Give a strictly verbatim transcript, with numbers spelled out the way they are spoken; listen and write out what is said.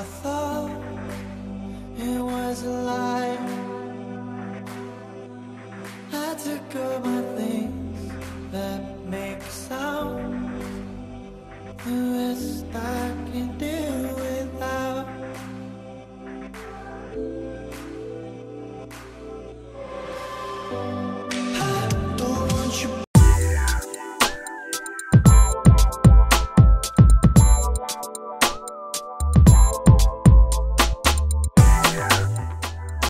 I thought